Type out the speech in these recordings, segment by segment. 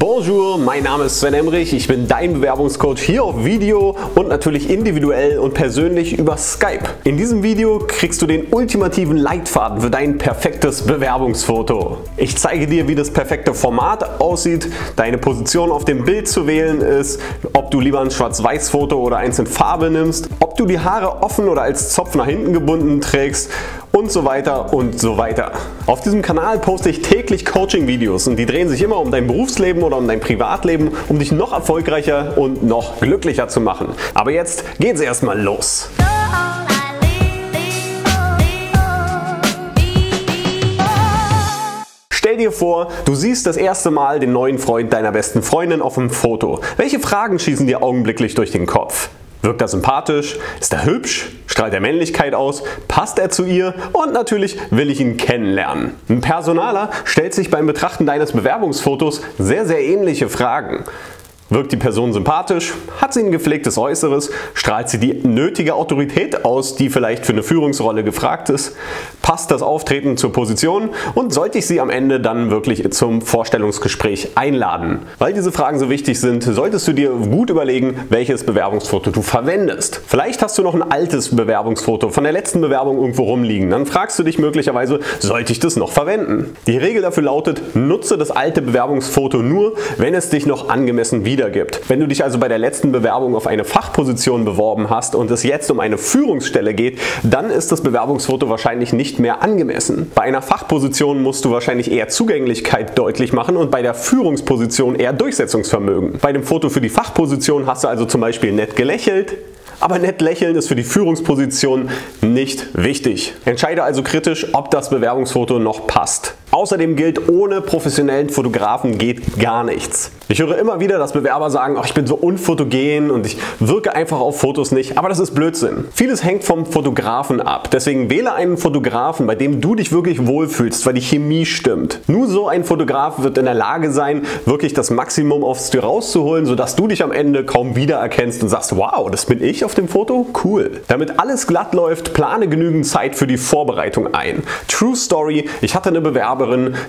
Bonjour, mein Name ist Sven Emmrich, ich bin dein Bewerbungscoach hier auf Video und natürlich individuell und persönlich über Skype. In diesem Video kriegst du den ultimativen Leitfaden für dein perfektes Bewerbungsfoto. Ich zeige dir, wie das perfekte Format aussieht, deine Position auf dem Bild zu wählen ist, ob du lieber ein Schwarz-Weiß-Foto oder eins in Farbe nimmst, ob du die Haare offen oder als Zopf nach hinten gebunden trägst und so weiter und so weiter. Auf diesem Kanal poste ich täglich Coaching-Videos und die drehen sich immer um dein Berufsleben oder um dein Privatleben, um dich noch erfolgreicher und noch glücklicher zu machen. Aber jetzt geht's erstmal los. Stell dir vor, du siehst das erste Mal den neuen Freund deiner besten Freundin auf dem Foto. Welche Fragen schießen dir augenblicklich durch den Kopf? Wirkt er sympathisch? Ist er hübsch? Strahlt er Männlichkeit aus? Passt er zu ihr? Und natürlich will ich ihn kennenlernen. Ein Personaler stellt sich beim Betrachten deines Bewerbungsfotos sehr, sehr ähnliche Fragen. Wirkt die Person sympathisch? Hat sie ein gepflegtes Äußeres? Strahlt sie die nötige Autorität aus, die vielleicht für eine Führungsrolle gefragt ist? Passt das Auftreten zur Position? Und sollte ich sie am Ende dann wirklich zum Vorstellungsgespräch einladen? Weil diese Fragen so wichtig sind, solltest du dir gut überlegen, welches Bewerbungsfoto du verwendest. Vielleicht hast du noch ein altes Bewerbungsfoto von der letzten Bewerbung irgendwo rumliegen. Dann fragst du dich möglicherweise, sollte ich das noch verwenden? Die Regel dafür lautet, nutze das alte Bewerbungsfoto nur, wenn es dich noch angemessen wiedergibt. Wenn du dich also bei der letzten Bewerbung auf eine Fachposition beworben hast und es jetzt um eine Führungsstelle geht, dann ist das Bewerbungsfoto wahrscheinlich nicht mehr angemessen. Bei einer Fachposition musst du wahrscheinlich eher Zugänglichkeit deutlich machen und bei der Führungsposition eher Durchsetzungsvermögen. Bei dem Foto für die Fachposition hast du also zum Beispiel nett gelächelt, aber nett lächeln ist für die Führungsposition nicht wichtig. Entscheide also kritisch, ob das Bewerbungsfoto noch passt. Außerdem gilt, ohne professionellen Fotografen geht gar nichts. Ich höre immer wieder, dass Bewerber sagen, ich bin so unfotogen und ich wirke einfach auf Fotos nicht, aber das ist Blödsinn. Vieles hängt vom Fotografen ab. Deswegen wähle einen Fotografen, bei dem du dich wirklich wohlfühlst, weil die Chemie stimmt. Nur so ein Fotograf wird in der Lage sein, wirklich das Maximum aus dir rauszuholen, sodass du dich am Ende kaum wiedererkennst und sagst, wow, das bin ich auf dem Foto? Cool. Damit alles glatt läuft, plane genügend Zeit für die Vorbereitung ein. True Story, ich hatte eine Bewerberin,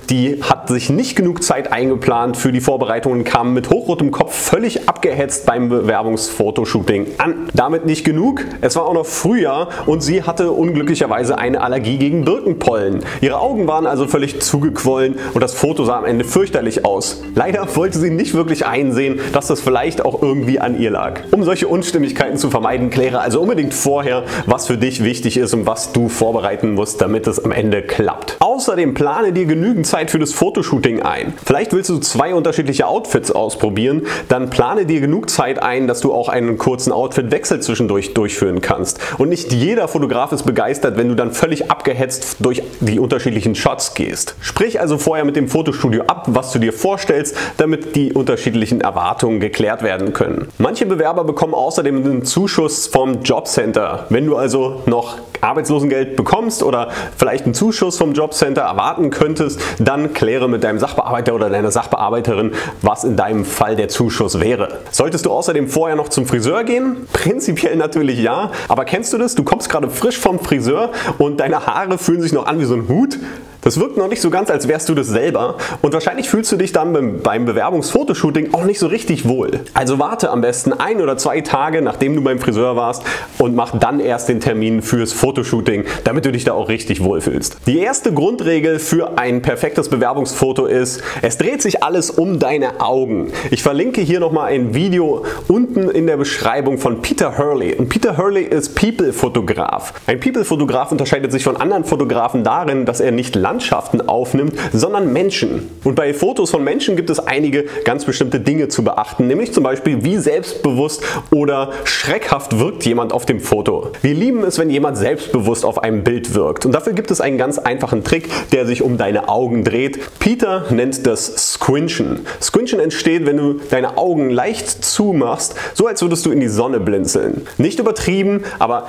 die hat sich nicht genug Zeit eingeplant für die Vorbereitungen, kam mit hochrotem Kopf völlig abgehetzt beim Bewerbungsfotoshooting an. Damit nicht genug, es war auch noch Frühjahr und sie hatte unglücklicherweise eine Allergie gegen Birkenpollen. Ihre Augen waren also völlig zugequollen und das Foto sah am Ende fürchterlich aus. Leider wollte sie nicht wirklich einsehen, dass das vielleicht auch irgendwie an ihr lag. Um solche Unstimmigkeiten zu vermeiden, kläre also unbedingt vorher, was für dich wichtig ist und was du vorbereiten musst, damit es am Ende klappt. Außerdem plane dir genügend Zeit für das Fotoshooting ein. Vielleicht willst du zwei unterschiedliche Outfits ausprobieren, dann plane dir genug Zeit ein, dass du auch einen kurzen Outfitwechsel zwischendurch durchführen kannst. Und nicht jeder Fotograf ist begeistert, wenn du dann völlig abgehetzt durch die unterschiedlichen Shots gehst. Sprich also vorher mit dem Fotostudio ab, was du dir vorstellst, damit die unterschiedlichen Erwartungen geklärt werden können. Manche Bewerber bekommen außerdem einen Zuschuss vom Jobcenter. Wenn du also noch Arbeitslosengeld bekommst oder vielleicht einen Zuschuss vom Jobcenter erwarten könntest, dann kläre mit deinem Sachbearbeiter oder deiner Sachbearbeiterin, was in deinem Fall der Zuschuss wäre. Solltest du außerdem vorher noch zum Friseur gehen? Prinzipiell natürlich ja, aber kennst du das? Du kommst gerade frisch vom Friseur und deine Haare fühlen sich noch an wie so ein Hut. Das wirkt noch nicht so ganz, als wärst du das selber und wahrscheinlich fühlst du dich dann beim Bewerbungsfotoshooting auch nicht so richtig wohl. Also warte am besten 1 oder 2 Tage, nachdem du beim Friseur warst und mach dann erst den Termin fürs Fotoshooting, damit du dich da auch richtig wohlfühlst. Die erste Grundregel für ein perfektes Bewerbungsfoto ist, es dreht sich alles um deine Augen. Ich verlinke hier nochmal ein Video unten in der Beschreibung von Peter Hurley. Und Peter Hurley ist People-Fotograf. Ein People-Fotograf unterscheidet sich von anderen Fotografen darin, dass er nicht Landschaften aufnimmt, sondern Menschen. Und bei Fotos von Menschen gibt es einige ganz bestimmte Dinge zu beachten, nämlich zum Beispiel, wie selbstbewusst oder schreckhaft wirkt jemand auf dem Foto. Wir lieben es, wenn jemand selbstbewusst auf einem Bild wirkt. Und dafür gibt es einen ganz einfachen Trick, der sich um deine Augen dreht. Peter nennt das Squinchen. Squinchen entsteht, wenn du deine Augen leicht zumachst, so als würdest du in die Sonne blinzeln. Nicht übertrieben, aber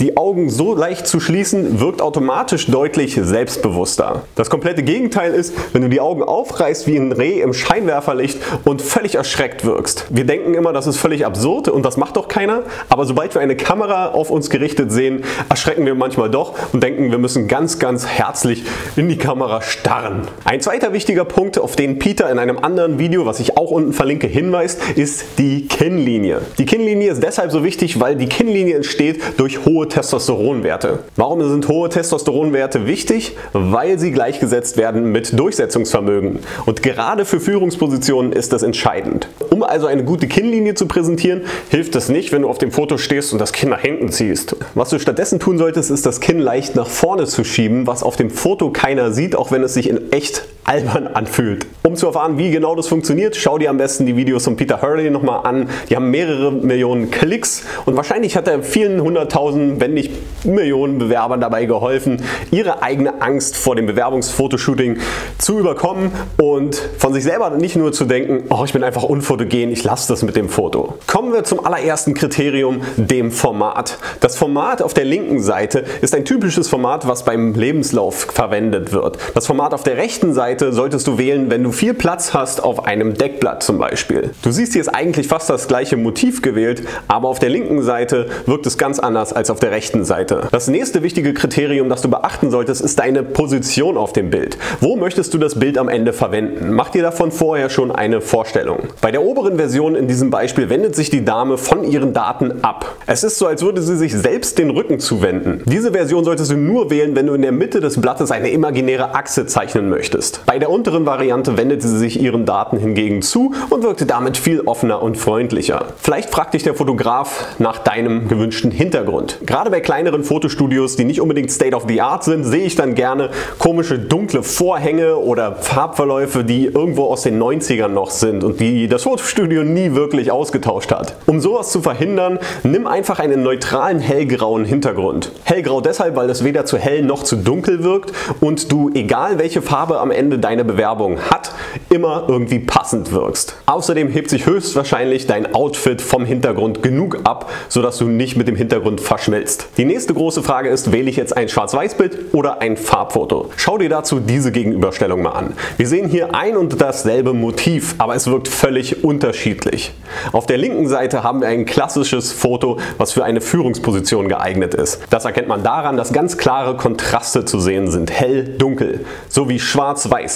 Die Augen so leicht zu schließen, wirkt automatisch deutlich selbstbewusster. Das komplette Gegenteil ist, wenn du die Augen aufreißt wie ein Reh im Scheinwerferlicht und völlig erschreckt wirkst. Wir denken immer, das ist völlig absurd und das macht doch keiner, aber sobald wir eine Kamera auf uns gerichtet sehen, erschrecken wir manchmal doch und denken, wir müssen ganz, ganz herzlich in die Kamera starren. Ein zweiter wichtiger Punkt, auf den Peter in einem anderen Video, was ich auch unten verlinke, hinweist, ist die Kinnlinie. Die Kinnlinie ist deshalb so wichtig, weil die Kinnlinie entsteht durch hohe Testosteronwerte. Warum sind hohe Testosteronwerte wichtig? Weil sie gleichgesetzt werden mit Durchsetzungsvermögen. Und gerade für Führungspositionen ist das entscheidend. Um also eine gute Kinnlinie zu präsentieren, hilft es nicht, wenn du auf dem Foto stehst und das Kinn nach hinten ziehst. Was du stattdessen tun solltest, ist das Kinn leicht nach vorne zu schieben, was auf dem Foto keiner sieht, auch wenn es sich in echt albern anfühlt. Um zu erfahren, wie genau das funktioniert, schau dir am besten die Videos von Peter Hurley nochmal an. Die haben mehrere Millionen Klicks und wahrscheinlich hat er vielen hunderttausend, wenn nicht Millionen Bewerbern dabei geholfen, ihre eigene Angst vor dem Bewerbungsfotoshooting zu überkommen und von sich selber nicht nur zu denken, oh, ich bin einfach unfotogen, ich lasse das mit dem Foto. Kommen wir zum allerersten Kriterium, dem Format. Das Format auf der linken Seite ist ein typisches Format, was beim Lebenslauf verwendet wird. Das Format auf der rechten Seite solltest du wählen, wenn du viel Platz hast auf einem Deckblatt zum Beispiel. Du siehst, hier ist eigentlich fast das gleiche Motiv gewählt, aber auf der linken Seite wirkt es ganz anders als auf der rechten Seite. Das nächste wichtige Kriterium, das du beachten solltest, ist deine Position auf dem Bild. Wo möchtest du das Bild am Ende verwenden? Mach dir davon vorher schon eine Vorstellung. Bei der oberen Version in diesem Beispiel wendet sich die Dame von ihren Daten ab. Es ist so, als würde sie sich selbst den Rücken zuwenden. Diese Version solltest du nur wählen, wenn du in der Mitte des Blattes eine imaginäre Achse zeichnen möchtest. Bei der unteren Variante wendet sie sich ihren Daten hingegen zu und wirkte damit viel offener und freundlicher. Vielleicht fragt dich der Fotograf nach deinem gewünschten Hintergrund. Gerade bei kleineren Fotostudios, die nicht unbedingt State of the Art sind, sehe ich dann gerne komische dunkle Vorhänge oder Farbverläufe, die irgendwo aus den 90ern noch sind und die das Fotostudio nie wirklich ausgetauscht hat. Um sowas zu verhindern, nimm einfach einen neutralen hellgrauen Hintergrund. Hellgrau deshalb, weil es weder zu hell noch zu dunkel wirkt und du, egal welche Farbe am Ende deine Bewerbung hat, immer irgendwie passend wirkst. Außerdem hebt sich höchstwahrscheinlich dein Outfit vom Hintergrund genug ab, sodass du nicht mit dem Hintergrund verschmilzt. Die nächste große Frage ist, wähle ich jetzt ein Schwarz-Weiß-Bild oder ein Farbfoto? Schau dir dazu diese Gegenüberstellung mal an. Wir sehen hier ein und dasselbe Motiv, aber es wirkt völlig unterschiedlich. Auf der linken Seite haben wir ein klassisches Foto, was für eine Führungsposition geeignet ist. Das erkennt man daran, dass ganz klare Kontraste zu sehen sind, hell, dunkel, sowie schwarz-weiß.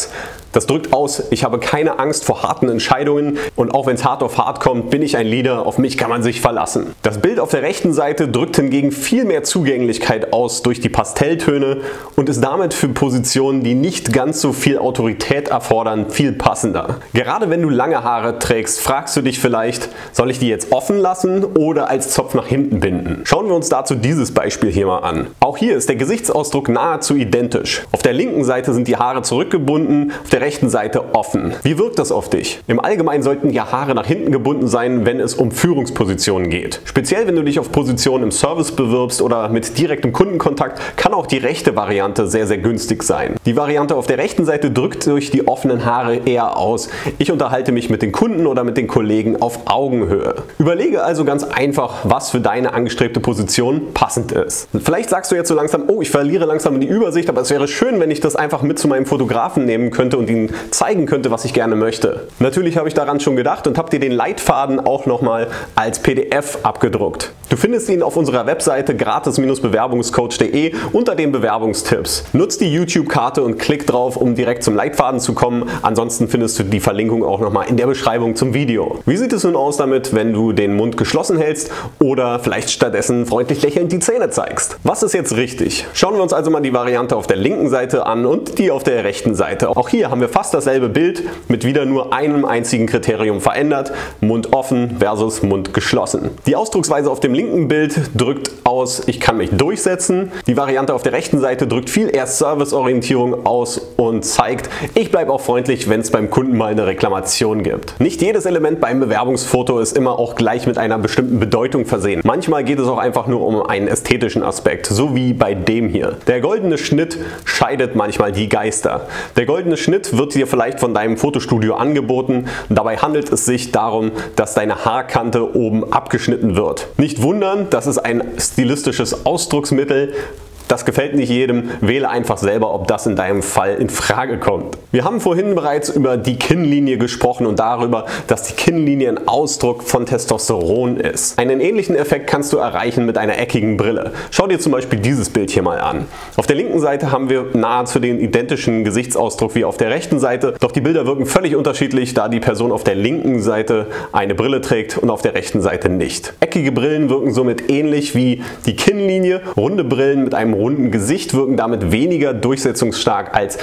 Das drückt aus, ich habe keine Angst vor harten Entscheidungen und auch wenn es hart auf hart kommt, bin ich ein Leader, auf mich kann man sich verlassen. Das Bild auf der rechten Seite drückt hingegen viel mehr Zugänglichkeit aus durch die Pastelltöne und ist damit für Positionen, die nicht ganz so viel Autorität erfordern, viel passender. Gerade wenn du lange Haare trägst, fragst du dich vielleicht, soll ich die jetzt offen lassen oder als Zopf nach hinten binden? Schauen wir uns dazu dieses Beispiel hier mal an. Auch hier ist der Gesichtsausdruck nahezu identisch. Auf der linken Seite sind die Haare zurückgebunden, auf der rechten Seite offen. Wie wirkt das auf dich? Im Allgemeinen sollten ja Haare nach hinten gebunden sein, wenn es um Führungspositionen geht. Speziell wenn du dich auf Positionen im Service bewirbst oder mit direktem Kundenkontakt, kann auch die rechte Variante sehr, sehr günstig sein. Die Variante auf der rechten Seite drückt durch die offenen Haare eher aus, ich unterhalte mich mit den Kunden oder mit den Kollegen auf Augenhöhe. Überlege also ganz einfach, was für deine angestrebte Position passend ist. Vielleicht sagst du jetzt so langsam, oh, ich verliere langsam die Übersicht, aber es wäre schön, wenn ich das einfach mit zu meinem Fotografen nehmen könnte und ihnen zeigen könnte, was ich gerne möchte. Natürlich habe ich daran schon gedacht und habe dir den Leitfaden auch nochmal als PDF abgedruckt. Du findest ihn auf unserer Webseite gratis-bewerbungscoach.de unter den Bewerbungstipps. Nutz die YouTube-Karte und klick drauf, um direkt zum Leitfaden zu kommen. Ansonsten findest du die Verlinkung auch nochmal in der Beschreibung zum Video. Wie sieht es nun aus damit, wenn du den Mund geschlossen hältst oder vielleicht stattdessen freundlich lächelnd die Zähne zeigst? Was ist jetzt richtig? Schauen wir uns also mal die Variante auf der linken Seite an und die auf der rechten Seite. Auch hier haben wir fast dasselbe Bild mit wieder nur einem einzigen Kriterium verändert, Mund offen versus Mund geschlossen. Die Ausdrucksweise auf dem linken Bild drückt aus, ich kann mich durchsetzen. Die Variante auf der rechten Seite drückt viel eher Serviceorientierung aus und zeigt, ich bleibe auch freundlich, wenn es beim Kunden mal eine Reklamation gibt. Nicht jedes Element beim Bewerbungsfoto ist immer auch gleich mit einer bestimmten Bedeutung versehen. Manchmal geht es auch einfach nur um einen ästhetischen Aspekt, so wie bei dem hier. Der goldene Schnitt scheidet manchmal die Geister. Der goldene Schnitt Produkt wird dir vielleicht von deinem Fotostudio angeboten. Dabei handelt es sich darum, dass deine Haarkante oben abgeschnitten wird. Nicht wundern, das ist ein stilistisches Ausdrucksmittel. Das gefällt nicht jedem, wähle einfach selber, ob das in deinem Fall in Frage kommt. Wir haben vorhin bereits über die Kinnlinie gesprochen und darüber, dass die Kinnlinie ein Ausdruck von Testosteron ist. Einen ähnlichen Effekt kannst du erreichen mit einer eckigen Brille. Schau dir zum Beispiel dieses Bild hier mal an. Auf der linken Seite haben wir nahezu den identischen Gesichtsausdruck wie auf der rechten Seite, doch die Bilder wirken völlig unterschiedlich, da die Person auf der linken Seite eine Brille trägt und auf der rechten Seite nicht. Eckige Brillen wirken somit ähnlich wie die Kinnlinie, runde Brillen mit einem runden Gesicht wirken damit weniger durchsetzungsstark als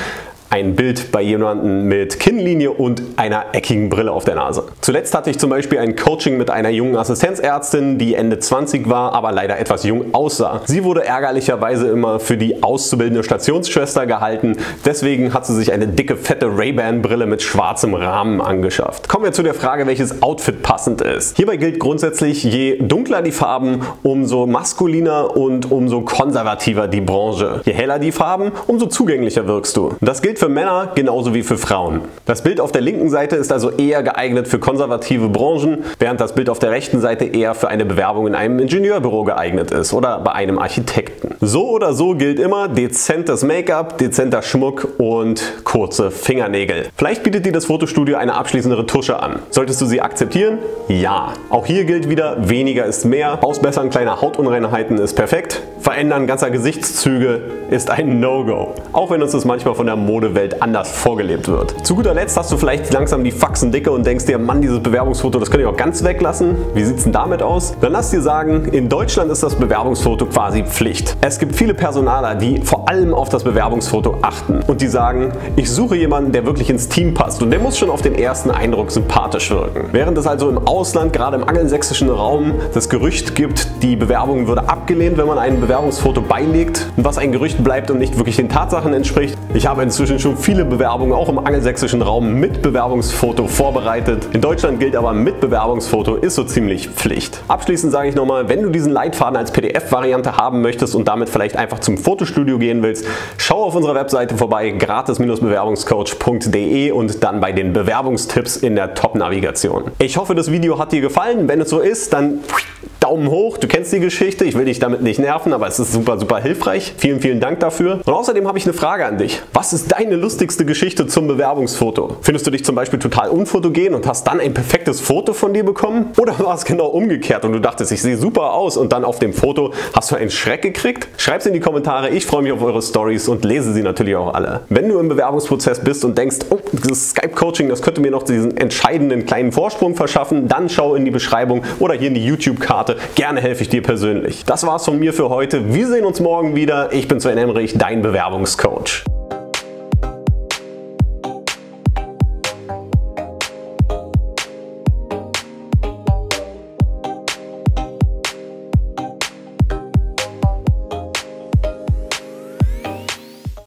ein Bild bei jemandem mit Kinnlinie und einer eckigen Brille auf der Nase. Zuletzt hatte ich zum Beispiel ein Coaching mit einer jungen Assistenzärztin, die Ende 20 war, aber leider etwas jung aussah. Sie wurde ärgerlicherweise immer für die auszubildende Stationsschwester gehalten, deswegen hat sie sich eine dicke, fette Ray-Ban-Brille mit schwarzem Rahmen angeschafft. Kommen wir zu der Frage, welches Outfit passend ist. Hierbei gilt grundsätzlich, je dunkler die Farben, umso maskuliner und umso konservativer die Branche. Je heller die Farben, umso zugänglicher wirkst du. Das gilt für Männer genauso wie für Frauen. Das Bild auf der linken Seite ist also eher geeignet für konservative Branchen, während das Bild auf der rechten Seite eher für eine Bewerbung in einem Ingenieurbüro geeignet ist oder bei einem Architekten. So oder so gilt immer dezentes Make-up, dezenter Schmuck und kurze Fingernägel. Vielleicht bietet dir das Fotostudio eine abschließende Retusche an. Solltest du sie akzeptieren? Ja. Auch hier gilt wieder, weniger ist mehr. Ausbessern kleiner Hautunreinheiten ist perfekt. Verändern ganzer Gesichtszüge ist ein No-Go. Auch wenn uns das manchmal von der Modewelt anders vorgelebt wird. Zu guter Letzt hast du vielleicht langsam die Faxen dicke und denkst dir, Mann, dieses Bewerbungsfoto, das könnte ich auch ganz weglassen. Wie sieht's denn damit aus? Dann lass dir sagen, in Deutschland ist das Bewerbungsfoto quasi Pflicht. Es gibt viele Personaler, die vor allem auf das Bewerbungsfoto achten und die sagen, ich suche jemanden, der wirklich ins Team passt und der muss schon auf den ersten Eindruck sympathisch wirken. Während es also im Ausland, gerade im angelsächsischen Raum, das Gerücht gibt, die Bewerbung würde abgelehnt, wenn man ein Bewerbungsfoto beilegt, was ein Gerücht bleibt und nicht wirklich den Tatsachen entspricht. Ich habe inzwischen schon viele Bewerbungen auch im angelsächsischen Raum mit Bewerbungsfoto vorbereitet. In Deutschland gilt aber, mit Bewerbungsfoto ist so ziemlich Pflicht. Abschließend sage ich nochmal, wenn du diesen Leitfaden als PDF-Variante haben möchtest und damit vielleicht einfach zum Fotostudio gehen willst, schau auf unserer Webseite vorbei, gratis-bewerbungscoach.de und dann bei den Bewerbungstipps in der Top-Navigation. Ich hoffe, das Video hat dir gefallen. Wenn es so ist, dann Daumen hoch, du kennst die Geschichte, ich will dich damit nicht nerven, aber es ist super, super hilfreich. Vielen, vielen Dank dafür. Und außerdem habe ich eine Frage an dich. Was ist deine lustigste Geschichte zum Bewerbungsfoto? Findest du dich zum Beispiel total unfotogen und hast dann ein perfektes Foto von dir bekommen? Oder war es genau umgekehrt und du dachtest, ich sehe super aus und dann auf dem Foto hast du einen Schreck gekriegt? Schreib's in die Kommentare, ich freue mich auf eure Stories und lese sie natürlich auch alle. Wenn du im Bewerbungsprozess bist und denkst, oh, dieses Skype-Coaching, das könnte mir noch diesen entscheidenden kleinen Vorsprung verschaffen, dann schau in die Beschreibung oder hier in die YouTube-Karte. Gerne helfe ich dir persönlich. Das war's von mir für heute. Wir sehen uns morgen wieder. Ich bin Sven Emmrich, dein Bewerbungscoach.